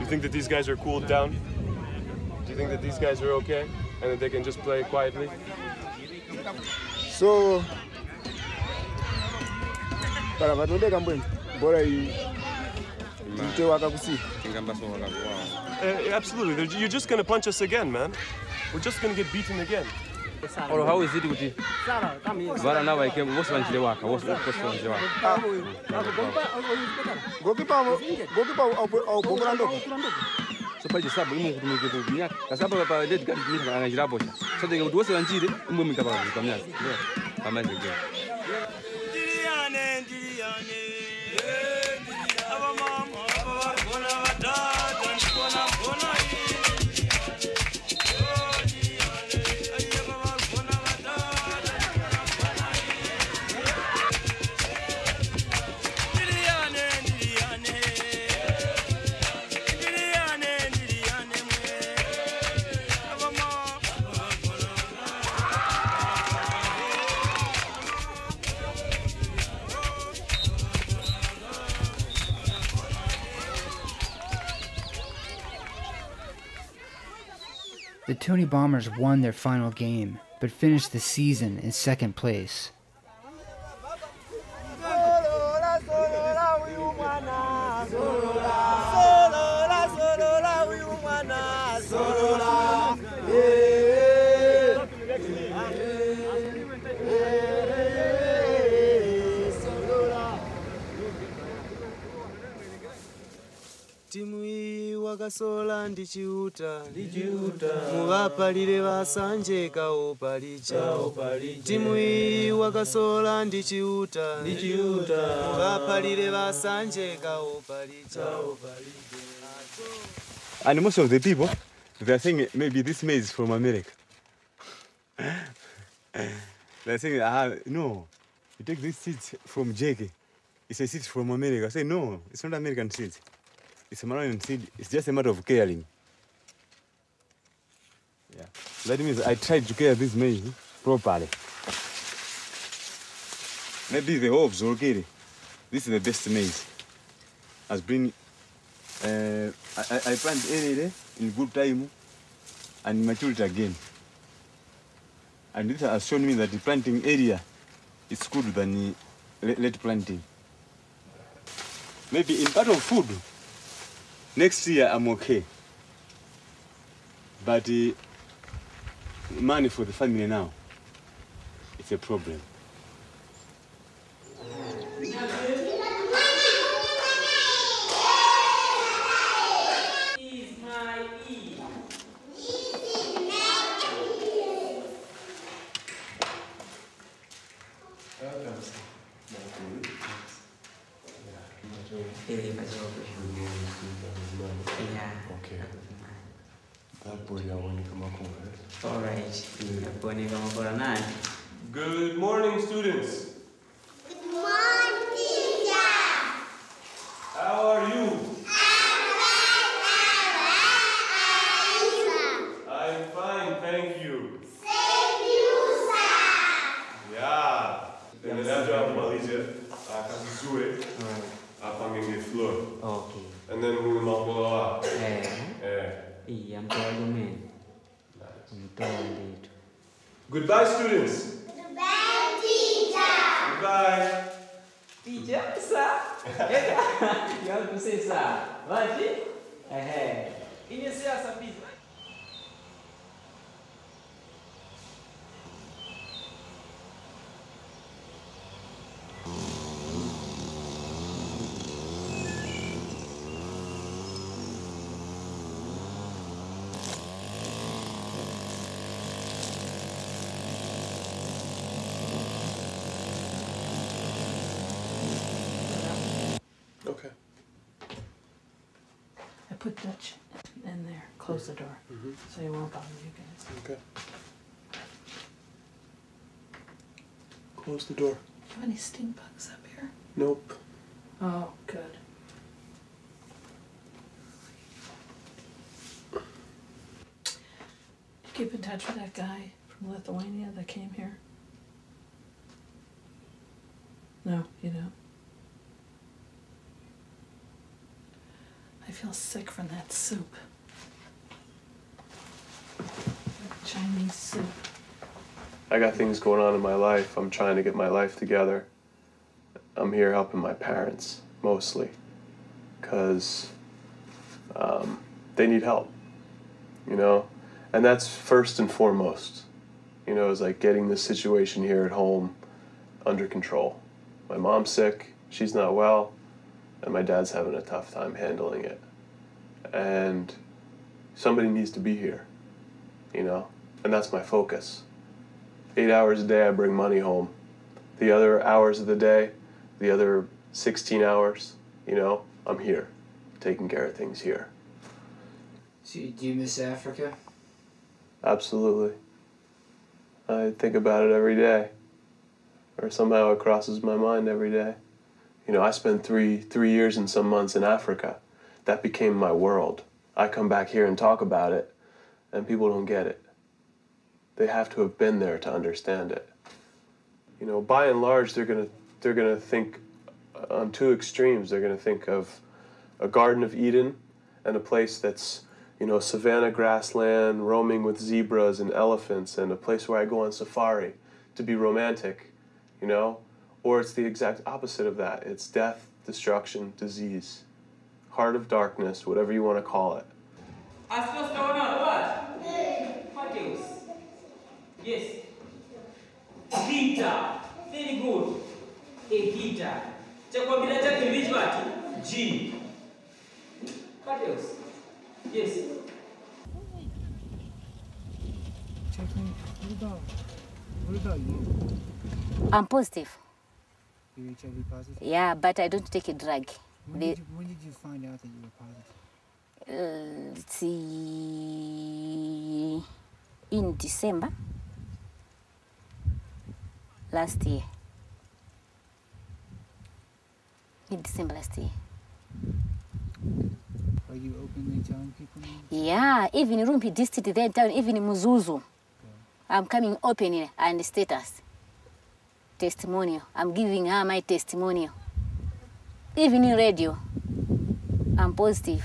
You think that these guys are cooled down? Do you think that these guys are okay and that they can just play quietly? So para vatonde kambweni bora I mte wakakusi ngambasa wakakuwa. Absolutely. You're just going to punch us again, man. We're just going to get beaten again. Or how is it with you? But now I came, what's one Jewaka? What's the first one Jewaka? Go to so far, just about we move to the next. That's about the date that we are going to have. So they go to us and see it. We move to the next. Come on, come The Tony Bombers won their final game, but finished the season in second place. Sola ndichiuta muvapalire vasanjeka opalicha timu iyi wakasola ndichiuta muvapalire vasanjeka opalicha. And most of the people, they are saying maybe this maize is from America. They are saying, no, you take this seed from Jake. It's a seed from America. I say, no, it's not American seed. It's a Malawian seed. It's just a matter of caring. Yeah. That means I tried to care this maize properly. Maybe the whole of Zolokere. This is the best maize. Has been. I plant early in good time and matured again. And this has shown me that the planting area is good than late planting. Maybe in part of food. Next year I'm okay, but money for the family now, it's a problem. Good morning, students. Good morning, teacher. How are you? I'm fine, thank you. Thank you, sir. Yeah. Then the job Malaysia, Kazizue, I'm the floor. Okay. And then we're Malawa. Yeah. I'm going to goodbye, students. Goodbye, teacher. Goodbye. Teacher, sir. You have to say, sir. What is it? In your seas of peace. Put Dutch in there. Close the door, so it won't bother you guys. Okay. Close the door. Do you have any stink bugs up here? Nope. Oh, good. keep in touch with that guy from Lithuania that came here? No, you don't. I feel sick from that soup. Chinese soup. I got things going on in my life. I'm trying to get my life together. I'm here helping my parents, mostly, because they need help, you know? And that's first and foremost, you know, is like getting this situation here at home under control. My mom's sick, she's not well, and my dad's having a tough time handling it. And somebody needs to be here, you know? And that's my focus. 8 hours a day, I bring money home. The other hours of the day, the other 16 hours, you know, I'm here, taking care of things here. So do you miss Africa? Absolutely. I think about it every day, or somehow it crosses my mind every day. You know, I spent three years and some months in Africa. That became my world. I come back here and talk about it, and people don't get it. They have to have been there to understand it. You know, by and large, they're gonna think on two extremes. They're gonna think of a Garden of Eden and a place that's, you know, savanna grassland, roaming with zebras and elephants, and a place where I go on safari to be romantic, you know? Or it's the exact opposite of that. It's death, destruction, disease, heart of darkness, whatever you want to call it. Yes. Vita. Very good. A vita. G. What else? Yes. I'm positive. You're HIV positive? Yeah, but I don't take a drug. When did you find out that you were positive? Let's see. In December. Last year. In December last year. Are you openly telling people now? Yeah, even in Rumphi District, they're telling, even in Mzuzu. Okay. I'm coming open and status. Testimonial. I'm giving her my testimonial. Even in radio. I'm positive.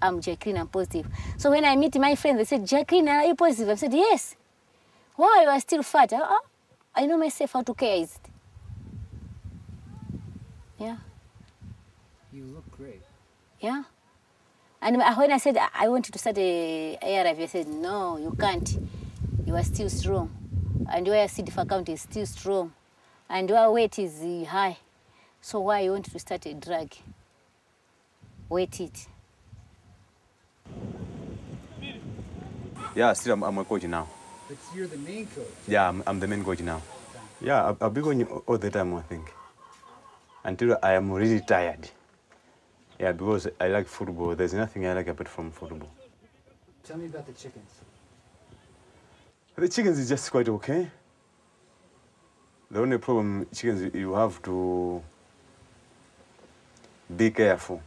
I'm Jacqueline, I'm positive. So when I meet my friends, they said, Jacqueline, are you positive? I said, yes. Why, you are still fat? I know myself how to care it. Yeah. You look great. Yeah. And when I said I wanted to start a ARF, I said, no, you can't. You are still strong. And your CD account is still strong. And your weight is high. So why you want to start a drug? Wait it. Yeah, still I'm a coach now. But you're the main coach. Yeah, I'm the main coach now. Yeah, I'll be going all the time, I think. Until I am really tired. Yeah, because I like football. There's nothing I like apart from football. Tell me about the chickens. The chickens is just quite okay. The only problem chickens, you have to be careful.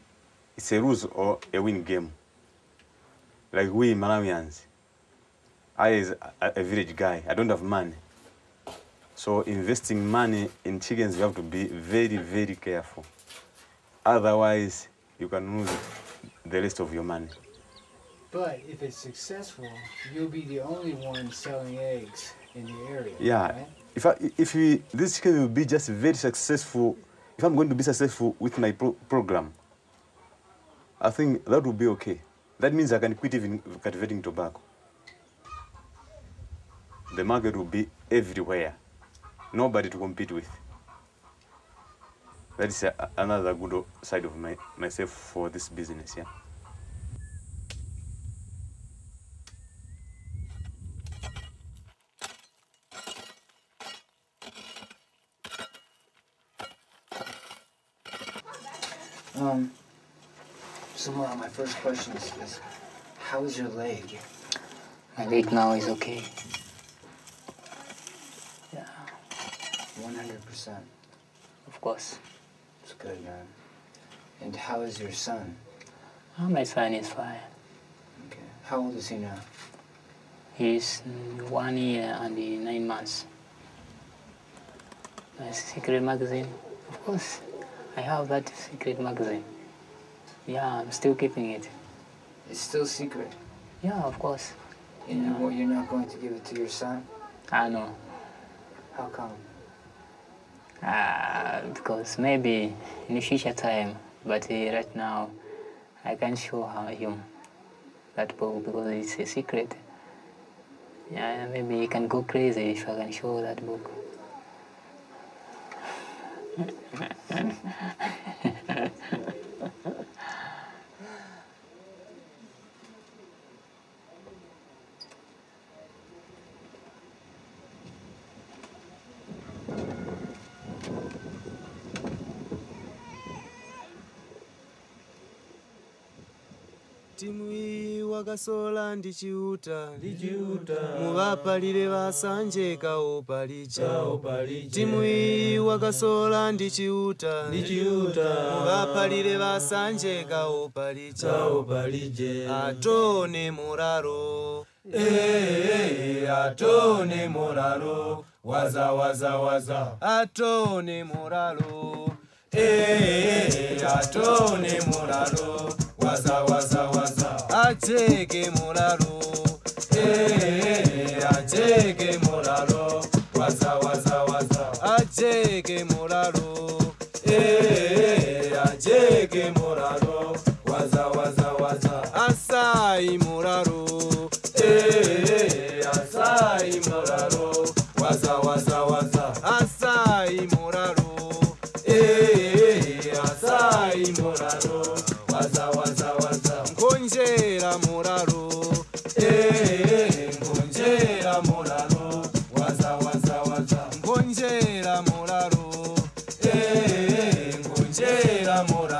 It's a lose or a win game. Like we Malawians. I is a village guy. I don't have money. So investing money in chickens, you have to be very, very careful. Otherwise, you can lose the rest of your money. But if it's successful, you'll be the only one selling eggs in the area. Yeah. Right? This chicken will be just very successful, if I'm going to be successful with my program, I think that will be okay. That means I can quit even cultivating tobacco. The market will be everywhere. Nobody to compete with. That is another good side of myself for this business, yeah. So Mara, my first question is how is your leg? My leg now is okay. Yeah. 100%. Of course. It's good, man. And how is your son? Oh, my son is fine. Okay. How old is he now? He's 1 year and 9 months. My secret magazine, of course, I have that secret magazine. Yeah, I'm still keeping it. It's still secret? Yeah, of course. And yeah. You're not going to give it to your son? I know. How come? Because maybe in the future time, but right now I can't show him that book because it's a secret. Yeah, maybe he can go crazy if I can show that book. Timwi wakasola ndichiuta muvapalire vasanje kaopalicha Timwi wakasola ndichiuta muvapalire vasanje kaopalicha Atone moraro atone moraro waza atone moraro atone moraro waza ateke moraro ateke moraro waza ateke moraro ateke moraro waza asai moraro asai moraro waza asai moraro asai moraro waza ngonjera moraro ngonjera moraro waza ngonjera moraro ngonjera moraro